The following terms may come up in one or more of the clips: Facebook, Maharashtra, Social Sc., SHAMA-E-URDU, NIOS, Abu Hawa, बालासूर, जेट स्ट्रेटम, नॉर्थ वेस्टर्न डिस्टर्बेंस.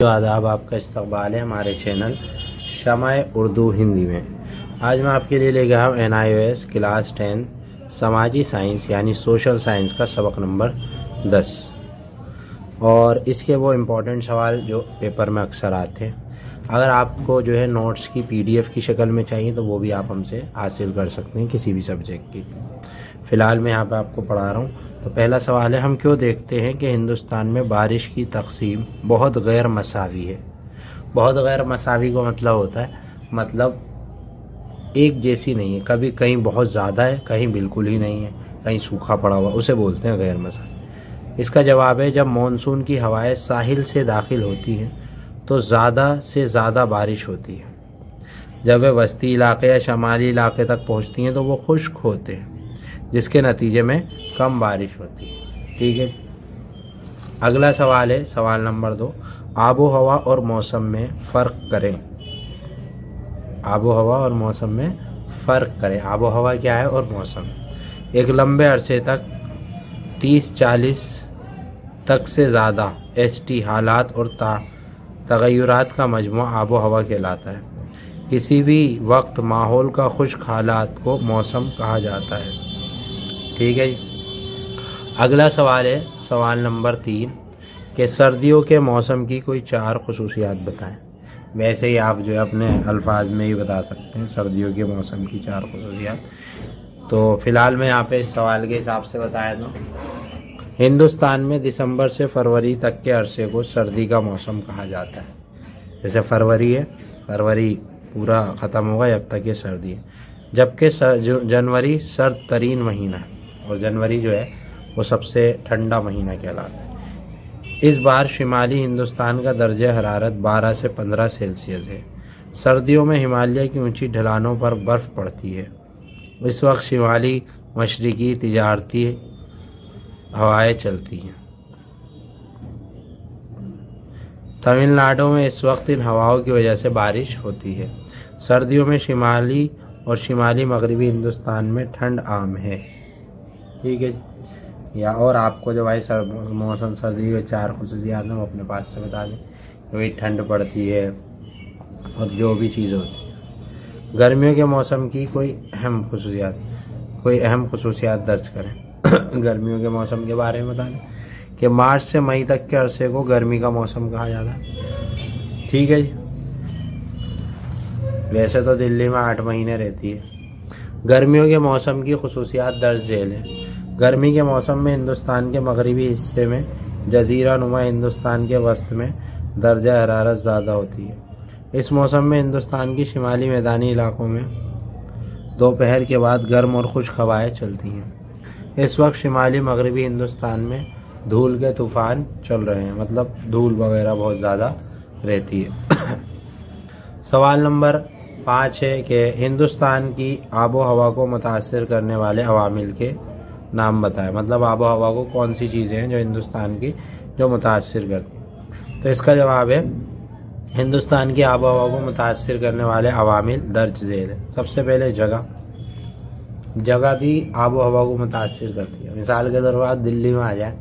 तो आदाब, आपका इस्तकबाल है हमारे चैनल शमाए उर्दू हिंदी में। आज मैं आपके लिए लेके आया हूँ NIOS क्लास 10 समाजी साइंस यानी सोशल साइंस का सबक नंबर 10 और इसके वो इम्पोर्टेंट सवाल जो पेपर में अक्सर आते हैं। अगर आपको जो है नोट्स की PDF की शक्ल में चाहिए तो वो भी आप हमसे हासिल कर सकते हैं किसी भी सब्जेक्ट की। फ़िलहाल मैं यहाँ पर आपको पढ़ा रहा हूँ। तो पहला सवाल है, हम क्यों देखते हैं कि हिंदुस्तान में बारिश की तकसीम बहुत गैर मसावी है। बहुत गैर मसावी का मतलब होता है मतलब एक जैसी नहीं है, कभी कहीं बहुत ज़्यादा है, कहीं बिल्कुल ही नहीं है, कहीं सूखा पड़ा हुआ, उसे बोलते हैं गैर मसावी। इसका जवाब है, जब मानसून की हवाएं साहिल से दाखिल होती हैं तो ज़्यादा से ज़्यादा बारिश होती है। जब वे वस्ती इलाके या शमाली इलाके तक पहुँचती हैं तो वो खुश्क होते हैं, जिसके नतीजे में कम बारिश होती है। ठीक है, अगला सवाल है सवाल नंबर 2, आबो हवा और मौसम में फ़र्क करें। आबो हवा और मौसम में फ़र्क करें। आबो हवा क्या है और मौसम, एक लंबे अरसे तक 30-40 तक से ज़्यादा ST हालात और तगय्युरात का मजमुआ आबो हवा कहलाता है। किसी भी वक्त माहौल का खुश्क हालात को मौसम कहा जाता है। ठीक है, अगला सवाल है सवाल नंबर 3 कि सर्दियों के मौसम की कोई 4 खसूसियात बताएं। वैसे ही आप जो है अपने अल्फाज में ही बता सकते हैं सर्दियों के मौसम की 4 खसूसियात। तो फ़िलहाल मैं यहाँ पे इस सवाल के हिसाब से बताया दूँ, हिंदुस्तान में दिसंबर से फरवरी तक के अरसे को सर्दी का मौसम कहा जाता है। जैसे फरवरी है, फरवरी पूरा ख़त्म होगा जब तक ये सर्दी है, जबकि जनवरी सर्द तरीन महीना है और जनवरी जो है वो सबसे ठंडा महीना कहलाता है। इस बार शिमाली हिंदुस्तान का दर्जा हरारत 12 से 15 सेल्सियस है। सर्दियों में हिमालय की ऊंची ढलानों पर बर्फ़ पड़ती है। इस वक्त शिमाली मशरकी तिजारती हवाएं चलती हैं। तमिलनाडु में इस वक्त इन हवाओं की वजह से बारिश होती है। सर्दियों में शिमाली और शिमाली मगरबी हिंदुस्तान में ठंड आम है। ठीक है, या और आपको जो भाई मौसम सर्दी के 4 खसूसियात हैं वो अपने पास से बता दें कि भाई ठंड पड़ती है और जो भी चीज़ होती है। गर्मियों के मौसम की कोई अहम खसूसियात दर्ज करें। गर्मियों के मौसम के बारे में बता दें कि मार्च से मई तक के अरसे को गर्मी का मौसम कहा जाता है। ठीक है जी, वैसे तो दिल्ली में 8 महीने रहती है। गर्मियों के मौसम की खसूसियात दर्ज झेल है। गर्मी के मौसम में हिंदुस्तान के मगरबी हिस्से में जजीरा नुमा हिंदुस्तान के वस्त में दर्जा हरारत ज़्यादा होती है। इस मौसम में हिंदुस्तान की शिमाली मैदानी इलाकों में दोपहर के बाद गर्म और खुश्क हवाएँ चलती हैं। इस वक्त शिमाली मगरबी हिंदुस्तान में धूल के तूफ़ान चल रहे हैं, मतलब धूल वगैरह बहुत ज़्यादा रहती है। सवाल नंबर 5 है कि हिंदुस्तान की आबो हवा को मुतासर करने वाले अवामिल के नाम बताएं। मतलब आबो हवा को कौन सी चीज़ें हैं जो हिंदुस्तान की जो मुतासर करती हैं। तो इसका जवाब है, हिंदुस्तान की आबो हवा को मुतासर करने वाले अवामिल दर्ज झेल है। सबसे पहले जगह भी आबो हवा को मुतासर करती है। मिसाल के तौर पर आप दिल्ली में आ जाए,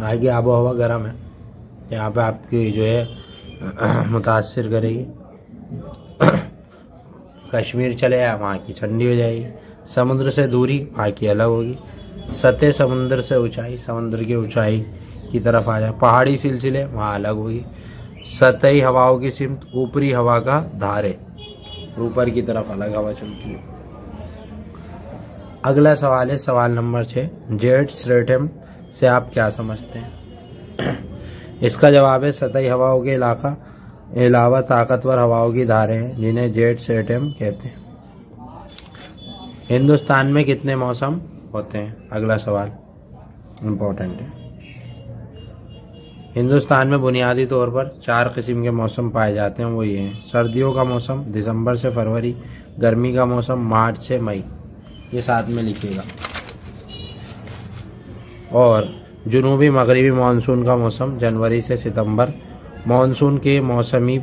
यहाँ की आबो हवा गर्म है, यहाँ पर आपकी जो है मुतासर करेगी। कश्मीर चले जाए, वहाँ की ठंडी हो जाएगी। समुद्र से दूरी वहाँ की अलग होगी। सतह समुद्र से ऊंचाई, समुद्र की ऊंचाई की तरफ आ जाए, पहाड़ी सिलसिले वहाँ अलग होगी। सतही हवाओं की सिमत ऊपरी हवा का धारे, ऊपर की तरफ अलग हवा चलती है। अगला सवाल है सवाल नंबर 6, जेट स्ट्रेटम से आप क्या समझते हैं। इसका जवाब है, सतही हवाओं के इलाका अलावा ताकतवर हवाओं की धारें हैं जिन्हें जेट स्ट्रेटम कहते हैं। हिंदुस्तान में कितने मौसम होते हैं, अगला सवाल इम्पोर्टेंट है। हिंदुस्तान में बुनियादी तौर पर 4 किस्म के मौसम पाए जाते हैं, वो ये हैं, सर्दियों का मौसम दिसंबर से फरवरी, गर्मी का मौसम मार्च से मई, ये साथ में लिखिएगा, और जुनूबी मगरबी मानसून का मौसम जनवरी से सितंबर, मानसून के मौसमी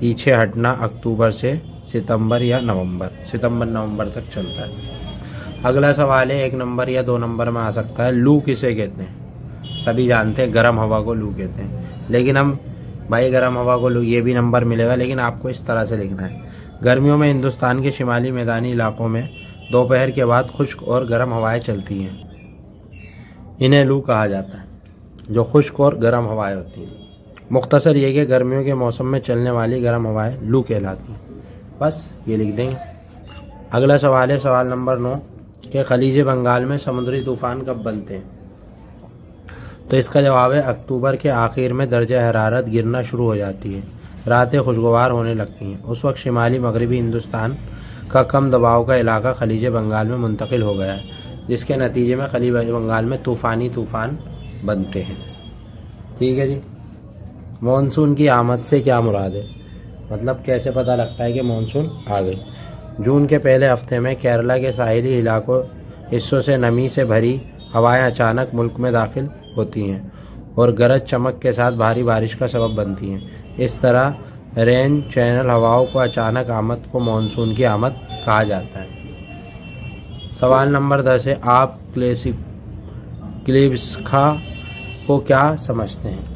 पीछे हटना अक्टूबर से सितंबर या नवंबर, सितंबर नवंबर तक चलता है। अगला सवाल है 1 नंबर या 2 नंबर में आ सकता है, लू किसे कहते हैं। सभी जानते हैं गर्म हवा को लू कहते हैं, लेकिन हम भाई गर्म हवा को ये भी नंबर मिलेगा, लेकिन आपको इस तरह से लिखना है। गर्मियों में हिंदुस्तान के शिमाली मैदानी इलाकों में दोपहर के बाद खुश्क और गर्म हवाएं चलती हैं, इन्हें लू कहा जाता है, जो खुश्क और गर्म हवाएं होती हैं। मुख्तसर ये कि गर्मियों के मौसम में चलने वाली गर्म हवाएं लू कहलाती हैं। बस ये लिख देंगे। अगला सवाल है सवाल नंबर 9 के खलीज बंगाल में समुद्री तूफान कब बनते हैं, तो इसका जवाब है अक्टूबर के आखिर में दर्जे हरारत गिरना शुरू हो जाती है, रातें खुशगवार होने लगती हैं। उस वक्त शिमाली मगरबी हिंदुस्तान का कम दबाव का इलाका खलीज बंगाल में मुंतकिल हो गया है, जिसके नतीजे में खलीज बंगाल में तूफ़ानी तूफ़ान बनते हैं। ठीक है जी। मानसून की आमद से क्या मुराद है, मतलब कैसे पता लगता है कि मानसून आ गई। जून के पहले हफ्ते में केरला के साहिली इलाकों हिस्सों से नमी से भरी हवाएं अचानक मुल्क में दाखिल होती हैं और गरज चमक के साथ भारी बारिश का सबब बनती हैं। इस तरह रेन चैनल हवाओं को अचानक आमद को मानसून की आमद कहा जाता है। सवाल नंबर 10 है आप क्लिब्सखा को क्या समझते हैं,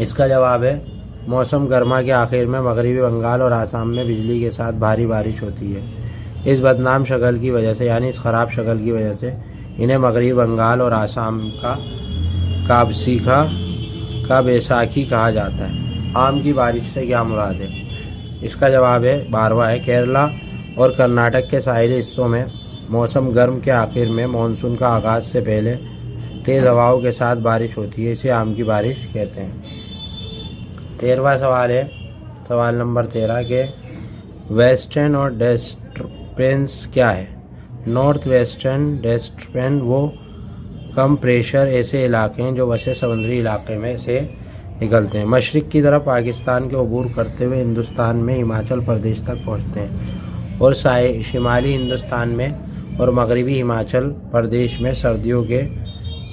इसका जवाब है मौसम गर्मा के आखिर में मगरबी बंगाल और आसाम में बिजली के साथ भारी बारिश होती है। इस बदनाम शक्ल की वजह से, यानी इस ख़राब शक्ल की वजह से, इन्हें मगरबी बंगाल और आसाम का काबसिखा का बैसाखी कहा जाता है। आम की बारिश से क्या मुराद है, इसका जवाब है 12वां है केरला और कर्नाटक के साहिली हिस्सों में मौसम गर्म के आखिर में मानसून का आगाज से पहले तेज़ हवाओं के साथ बारिश होती है, इसे आम की बारिश कहते हैं। 13वां सवाल है सवाल नंबर 13 के वेस्टर्न और डिस्टर्बेंस क्या है। नॉर्थ वेस्टर्न डिस्टर्बेंस वो कम प्रेशर ऐसे इलाके हैं जो वसे समुद्री इलाके में से निकलते हैं, मशरक़ की तरफ पाकिस्तान के अबूर करते हुए हिंदुस्तान में हिमाचल प्रदेश तक पहुंचते हैं और शिमाली हिंदुस्तान में और मगरबी हिमाचल प्रदेश में सर्दियों के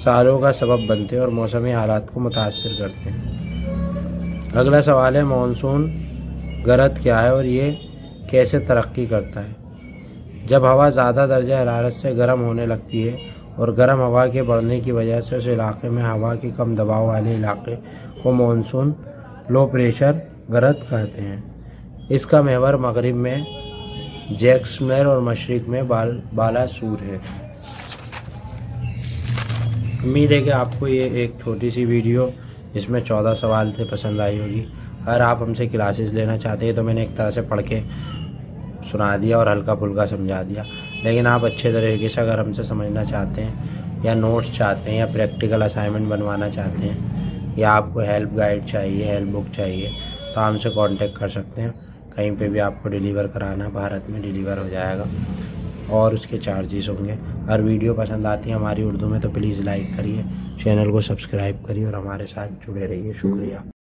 सालों का सबब बनते हैं और मौसमी हालात को मुतासर करते हैं। अगला सवाल है मानसून गरज क्या है और ये कैसे तरक्की करता है। जब हवा ज़्यादा दर्जे हरारत से गर्म होने लगती है और गर्म हवा के बढ़ने की वजह से उस इलाके में हवा के कम दबाव वाले इलाके को मानसून लो प्रेशर गरज कहते हैं। इसका महवर मगरिब में जैक्समेर और मशरक़ में बालासूर है। उम्मीद है कि आपको ये एक छोटी सी वीडियो, इसमें 14 सवाल थे, पसंद आई होगी। अगर आप हमसे क्लासेस लेना चाहते हैं तो मैंने एक तरह से पढ़ के सुना दिया और हल्का फुल्का समझा दिया, लेकिन आप अच्छे तरीके से अगर हमसे समझना चाहते हैं या नोट्स चाहते हैं या प्रैक्टिकल असाइनमेंट बनवाना चाहते हैं या आपको हेल्प गाइड चाहिए, हेल्प बुक चाहिए, तो हमसे कांटेक्ट कर सकते हैं। कहीं पे भी आपको डिलीवर कराना, भारत में डिलीवर हो जाएगा और उसके चार्जेस होंगे। हर वीडियो पसंद आती है हमारी उर्दू में तो प्लीज़ लाइक करिए, चैनल को सब्सक्राइब करिए और हमारे साथ जुड़े रहिए। शुक्रिया।